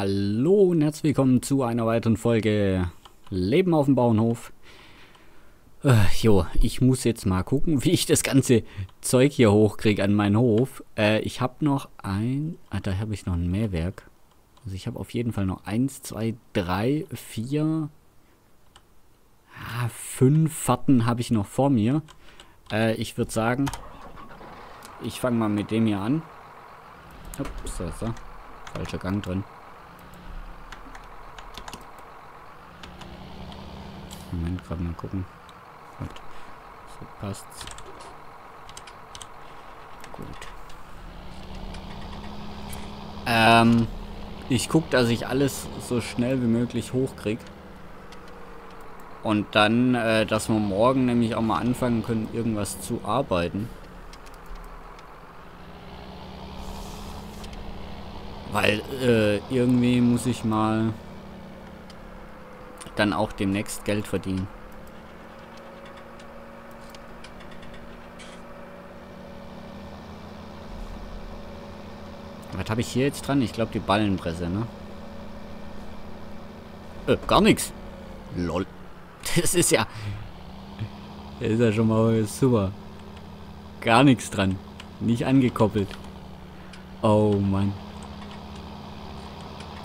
Hallo und herzlich willkommen zu einer weiteren Folge Leben auf dem Bauernhof. Jo, ich muss jetzt mal gucken, wie ich das ganze Zeug hier hochkriege an meinen Hof. Ich habe noch ein... da habe ich noch ein Mähwerk. Also ich habe auf jeden Fall noch 1, 2, 3, 4... 5 Fahrten habe ich noch vor mir. Ich würde sagen, ich fange mal mit dem hier an. Ups, da ist er. Falscher Gang drin. Moment, gerade mal gucken. Gut. So passt's. Gut. Ich gucke, dass ich alles so schnell wie möglich hochkriege. Und dann, dass wir morgen nämlich auch mal anfangen können, irgendwas zu arbeiten. Weil irgendwie muss ich mal dann auch demnächst Geld verdienen. Was habe ich hier jetzt dran? Ich glaube die Ballenpresse, ne? Gar nichts. Lol. Das ist ja schon mal super. Gar nichts dran. Nicht angekoppelt. Oh Mann.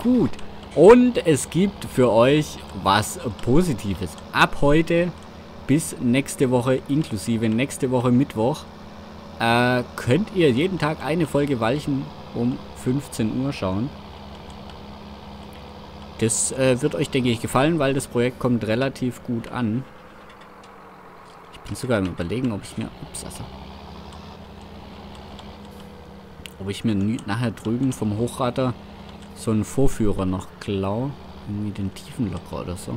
Gut. Und es gibt für euch was Positives. Ab heute bis nächste Woche, inklusive nächste Woche Mittwoch, könnt ihr jeden Tag eine Folge Walchen um 15 Uhr schauen. Das wird euch, denke ich, gefallen, weil das Projekt kommt relativ gut an. Ich bin sogar am Überlegen, ob ich mir... Ob ich mir nachher drüben vom Hochrater so einen Vorführer noch klau. Irgendwie den Tiefenlocker oder so.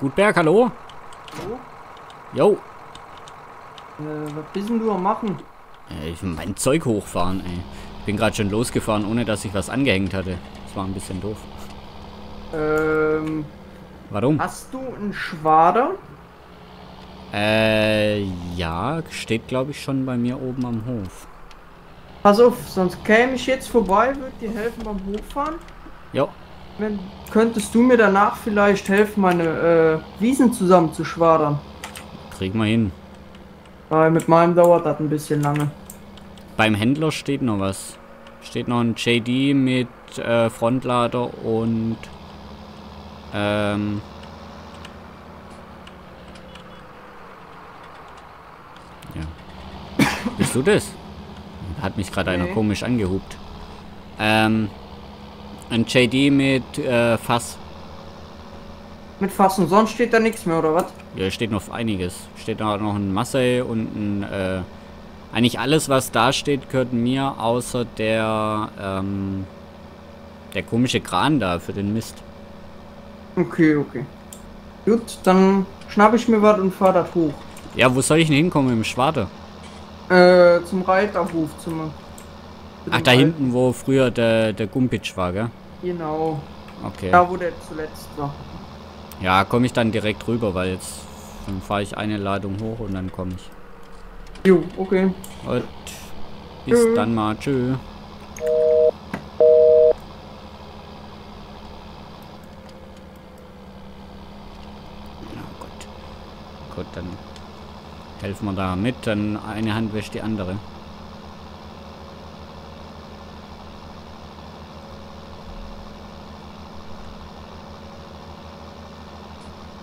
Kuttberg, hallo? Hallo? Jo. Was bist denn du am machen? Ich will mein Zeug hochfahren, ey. Ich bin gerade schon losgefahren, ohne dass ich was angehängt hatte. Das war ein bisschen doof. Warum? Hast du einen Schwader? Ja, steht glaube ich schon bei mir oben am Hof. Pass auf, sonst käme ich jetzt vorbei, würde dir helfen beim Hochfahren. Jo. Wenn, könntest du mir danach vielleicht helfen, meine Wiesen zusammen zu schwadern? Krieg mal hin. Weil mit meinem dauert das ein bisschen lange. Beim Händler steht noch was. Steht noch ein JD mit Frontlader und... Ja. Bist du das? Hat mich gerade einer komisch angehupt. Ein JD mit Fass. Mit Fass und sonst steht da nichts mehr, oder was? Ja, steht noch einiges. Steht da noch ein Masse und ein... eigentlich alles, was da steht, gehört mir, außer der... der komische Kran da für den Mist. Okay, okay. Gut, dann schnappe ich mir was und fahre das hoch. Ja, wo soll ich denn hinkommen im Schwader? Zum Reiterhofzimmer. Ach, da hinten, wo früher der Gumpitsch war, gell? Genau. Okay. Da, wo der zuletzt war. Ja, komme ich dann direkt rüber, weil jetzt dann fahre ich eine Ladung hoch und dann komme ich. Jo, okay. Und bis dann mal. Tschö. Gut, dann helfen wir da mit, dann eine Hand wäscht die andere.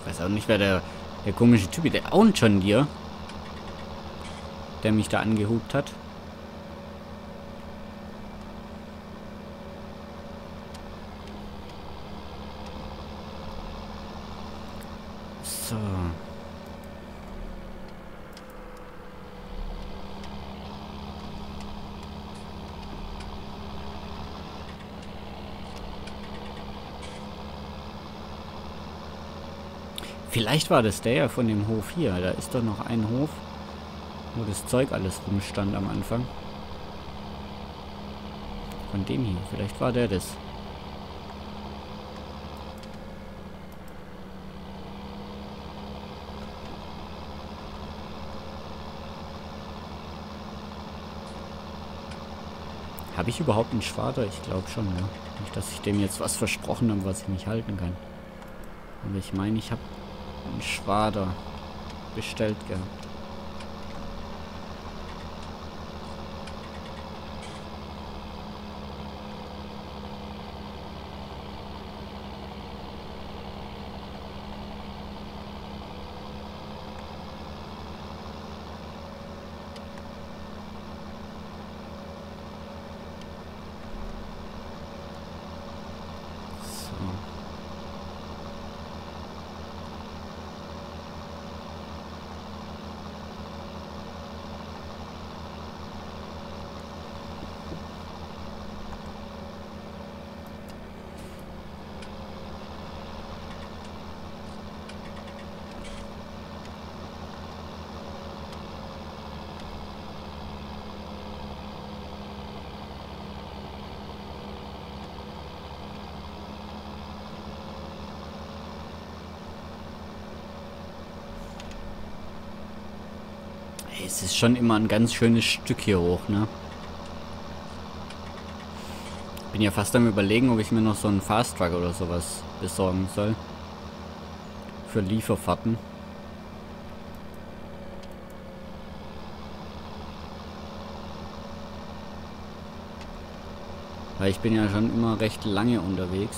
Ich weiß auch nicht, wer der komische Typ ist, der auch schon hier, der mich da angehupt hat. So. Vielleicht war das der ja von dem Hof hier. Da ist doch noch ein Hof, wo das Zeug alles rumstand am Anfang. Von dem hier. Vielleicht war der das. Habe ich überhaupt einen Schwader? Ich glaube schon, ja. Nicht, dass ich dem jetzt was versprochen habe, was ich nicht halten kann. Aber ich meine, ich habe einen Schwader bestellt gehabt. Es ist schon immer ein ganz schönes Stück hier hoch, ne? Bin ja fast am Überlegen, ob ich mir noch so einen Fast-Truck oder sowas besorgen soll. Für Lieferfahrten. Weil ich bin ja schon immer recht lange unterwegs.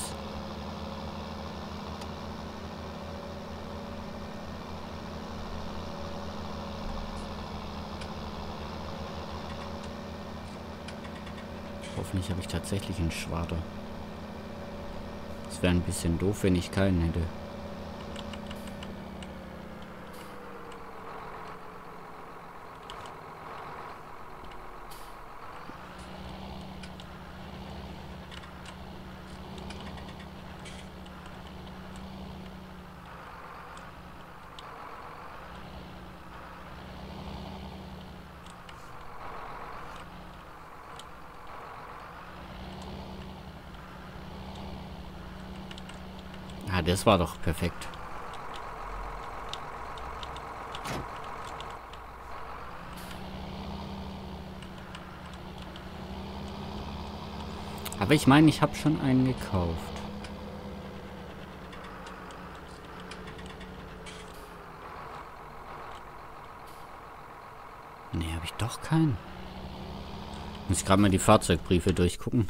Hoffentlich habe ich tatsächlich einen Schwader. Es wäre ein bisschen doof, wenn ich keinen hätte. Ah, das war doch perfekt. Aber ich meine, ich habe schon einen gekauft. Nee, habe ich doch keinen. Muss ich gerade mal die Fahrzeugbriefe durchgucken.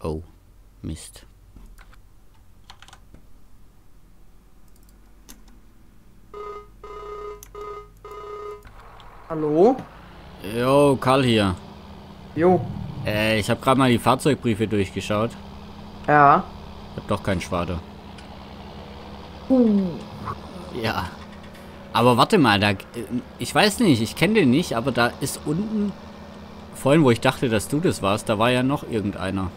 Oh, Mist. Hallo? Jo, Karl hier. Jo. Ich habe gerade mal die Fahrzeugbriefe durchgeschaut. Ja. Hab doch keinen Schwader. Ja. Aber warte mal, da... Ich weiß nicht, ich kenne den nicht, aber da ist unten... Vorhin, wo ich dachte, dass du das warst, da war ja noch irgendeiner.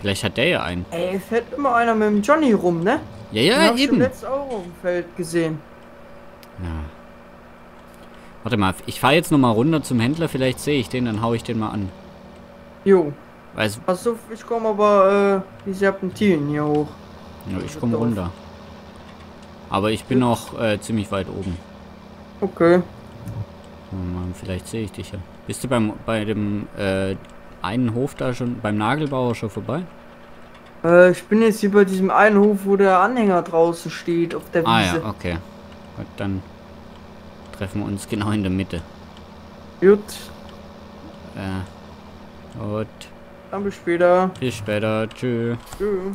Vielleicht hat der ja einen. Ey, es fährt immer einer mit dem Johnny rum, ne? Ja, ja, den hab eben. Ich letztes auch auf dem Feld gesehen. Ja. Warte mal, ich fahre jetzt nochmal runter zum Händler, vielleicht sehe ich den, dann hau ich den mal an. Jo. Weißt du? Achso, ich komme aber, wie sie haben Tieren hier hoch. Ja, ich komme runter. Aber ich bin noch ziemlich weit oben. Okay. Mann, vielleicht sehe ich dich ja. Bist du bei dem einen Hof da schon, beim Nagelbauer schon vorbei? Ich bin jetzt hier bei diesem einen Hof, wo der Anhänger draußen steht, auf der Wiese. Ah ja, okay. Gut, dann treffen wir uns genau in der Mitte. Gut. Gut. Dann bis später. Bis später, tschö. Tschö.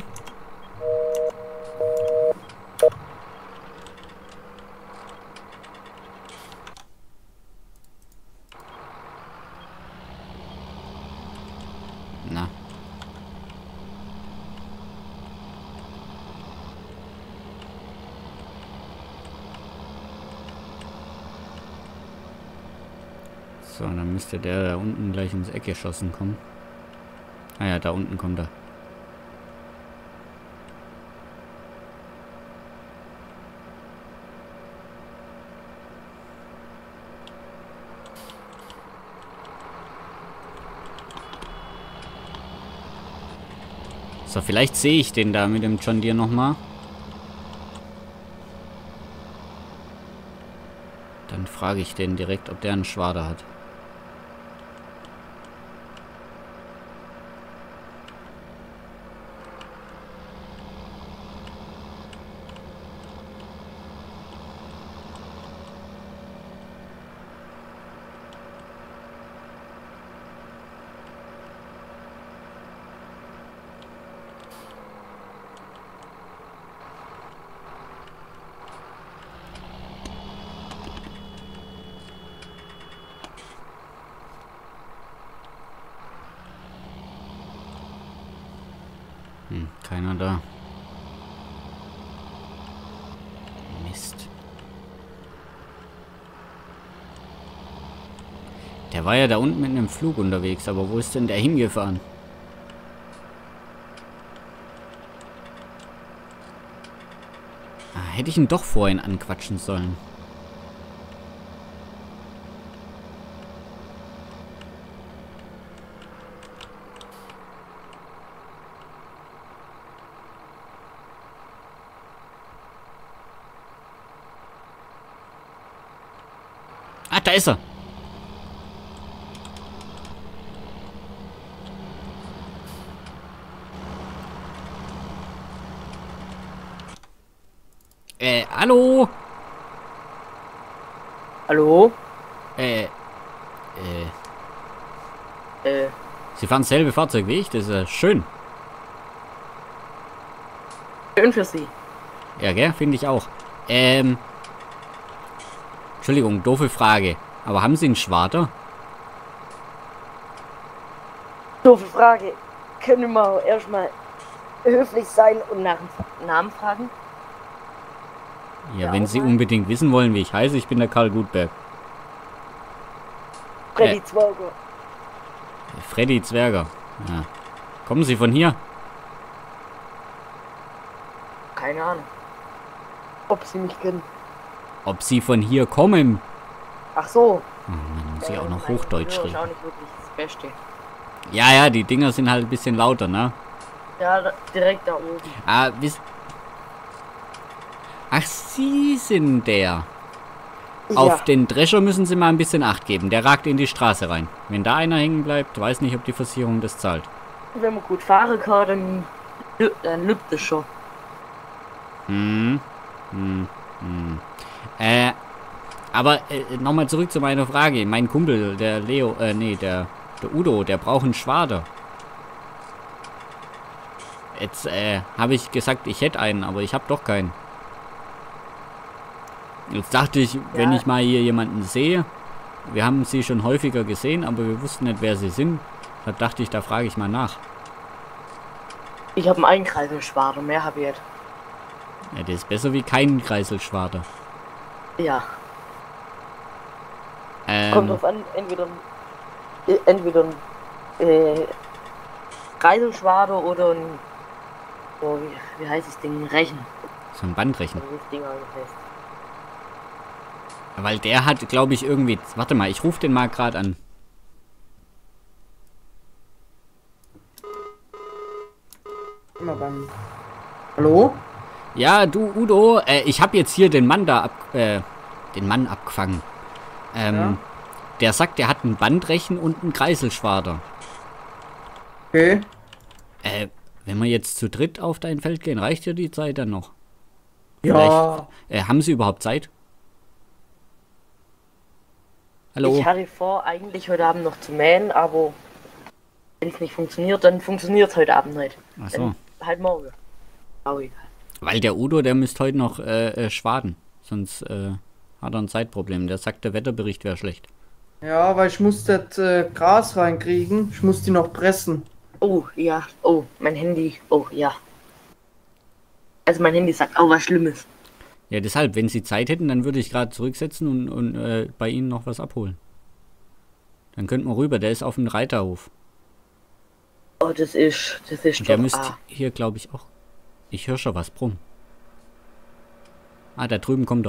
So, dann müsste der da unten gleich ins Eck geschossen kommen. Ah ja, da unten kommt er. So, vielleicht sehe ich den da mit dem John Deere nochmal. Dann frage ich den direkt, ob der einen Schwader hat. Keiner da. Mist. Der war ja da unten mit einem Flug unterwegs, aber wo ist denn der hingefahren? Ah, hätte ich ihn doch vorhin anquatschen sollen. Da ist er. Hallo? Hallo? Sie fahren dasselbe Fahrzeug wie ich, das ist ja schön. Schön für Sie. Ja, gell, finde ich auch. Entschuldigung, doofe Frage. Aber haben Sie einen Schwader? Doofe Frage. Können wir erstmal höflich sein und nach dem Namen fragen? Ja, wenn Sie unbedingt wissen wollen, wie ich heiße, ich bin der Karl Kuttberg. Freddy Zwerger. Freddy Zwerger. Ja. Kommen Sie von hier? Keine Ahnung. Ob Sie mich kennen. Ob Sie von hier kommen? Ach so. Dann muss ich auch noch Hochdeutsch reden. Auch nicht wirklich das Beste. Ja, ja, die Dinger sind halt ein bisschen lauter, ne? Ja, direkt da oben. Ah, ach, Sie sind der. Ja. Auf den Drescher müssen Sie mal ein bisschen Acht geben. Der ragt in die Straße rein. Wenn da einer hängen bleibt, weiß nicht, ob die Versicherung das zahlt. Wenn man gut fahren kann, dann lübt es schon. Aber nochmal zurück zu meiner Frage. Mein Kumpel, der Leo, der Udo, der braucht einen Schwader. Jetzt habe ich gesagt, ich hätte einen, aber ich habe doch keinen. Jetzt dachte ich, wenn ich mal hier jemanden sehe, wir haben sie schon häufiger gesehen, aber wir wussten nicht, wer sie sind. Da dachte ich, da frage ich mal nach. Ich habe einen Kreiselschwader, mehr habe ich jetzt. Ja, der ist besser wie kein Kreiselschwader. Ja. Kommt drauf an, entweder ein Kreiselschwader oder ein, oh, wie heißt das Ding, Rechen. So ein Bandrechen. Weil der hat, glaube ich, irgendwie, warte mal, ich rufe den mal gerade an. Hallo? Ja, du Udo, ich habe jetzt hier den Mann da abgefangen. Ja. Der sagt, der hat einen Bandrechen und einen Kreiselschwader. Okay. Wenn wir jetzt zu dritt auf dein Feld gehen, reicht dir die Zeit dann noch? Ja. Haben Sie überhaupt Zeit? Hallo? Ich hatte vor, eigentlich heute Abend noch zu mähen, aber wenn es nicht funktioniert, dann funktioniert es heute Abend nicht. Ach so. Dann halt morgen. Auch egal. Weil der Udo, der müsste heute noch schwaden. Sonst hat er ein Zeitproblem. Der sagt, der Wetterbericht wäre schlecht. Ja, weil ich muss das Gras reinkriegen. Ich muss die noch pressen. Oh, ja. Oh, mein Handy. Oh, ja. Also mein Handy sagt auch was Schlimmes. Ja, deshalb, wenn Sie Zeit hätten, dann würde ich gerade zurücksetzen und bei Ihnen noch was abholen. Dann könnten wir rüber. Der ist auf dem Reiterhof. Oh, das ist und der müsste hier, glaube ich, auch... Ich höre schon was, brumm. Ah, da drüben kommt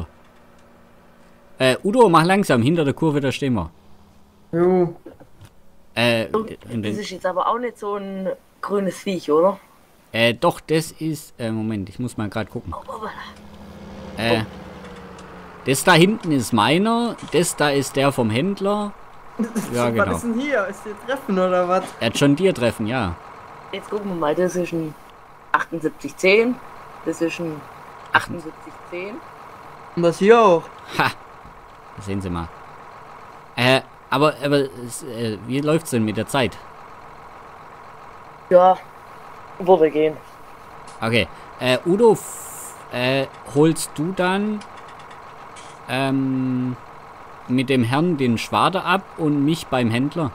er. Udo, mach langsam, hinter der Kurve, da stehen wir. Jo. Das ist jetzt aber auch nicht so ein grünes Viech, oder? Doch, das ist... Moment, ich muss mal gerade gucken. Das da hinten ist meiner, das da ist der vom Händler. Ja, genau. Was ist denn hier? Ist hier Treffen oder was? Er hat schon Treffen, ja. Jetzt gucken wir mal, das ist ein 7810. Das ist ein 7810. Und das hier auch. Ha! Sehen Sie mal. Aber wie läuft's denn mit der Zeit? Ja, würde gehen. Okay. Udo, holst du dann mit dem Herrn den Schwader ab und mich beim Händler?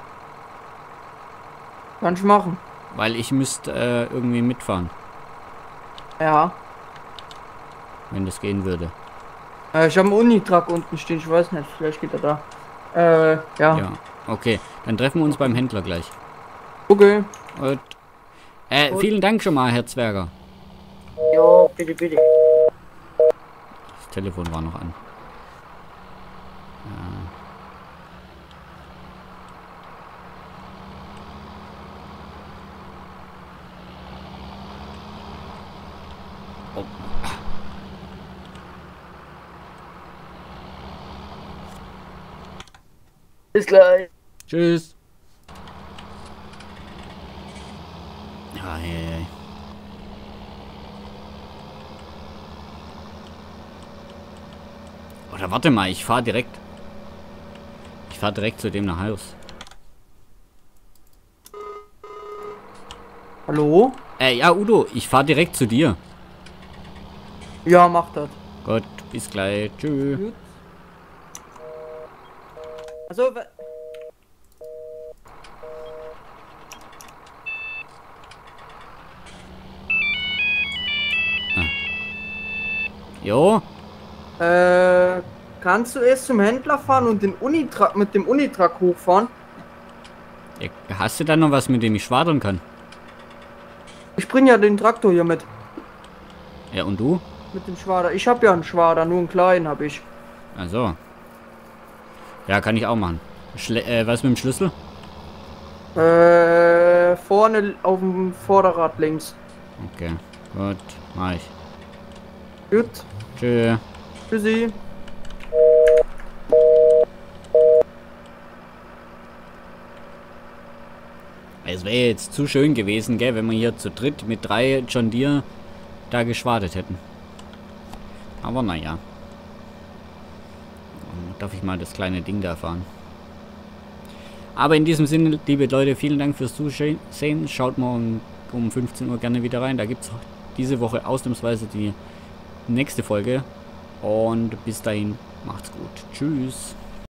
Kann ich machen. Weil ich müsste irgendwie mitfahren. Ja. Wenn das gehen würde. Ich habe einen Unitrack unten stehen, ich weiß nicht, vielleicht geht er da. Ja. Ja, okay. Dann treffen wir uns beim Händler gleich. Okay. Und, gut. Vielen Dank schon mal, Herr Zwerger. Jo, bitte, bitte. Das Telefon war noch an. Ja. Oh. Bis gleich. Tschüss. Ah, hey. Oder warte mal, ich fahre direkt. Ich fahre direkt zu dem nach Haus. Hallo? Ja, Udo, ich fahre direkt zu dir. Ja, mach das. Gut, bis gleich. Tschüss. Gut. Also, jo? Kannst du erst zum Händler fahren und den Unitrack mit dem Unitrack hochfahren? Ja, hast du dann noch was, mit dem ich schwadern kann? Ich bringe ja den Traktor hier mit. Ja, und du? Mit dem Schwader. Ich habe ja einen Schwader, nur einen kleinen habe ich. Ach so. Ja, kann ich auch machen. Was mit dem Schlüssel? Vorne auf dem Vorderrad links. Okay, gut, mach ich. Gut. Tschö. Tschüssi. Es wäre jetzt zu schön gewesen, gell, wenn wir hier zu dritt mit 3 John Deere da geschwadet hätten. Aber naja. Darf ich mal das kleine Ding da fahren. Aber in diesem Sinne, liebe Leute, vielen Dank fürs Zusehen. Schaut morgen um 15 Uhr gerne wieder rein. Da gibt es diese Woche ausnahmsweise die nächste Folge. Und bis dahin, macht's gut. Tschüss.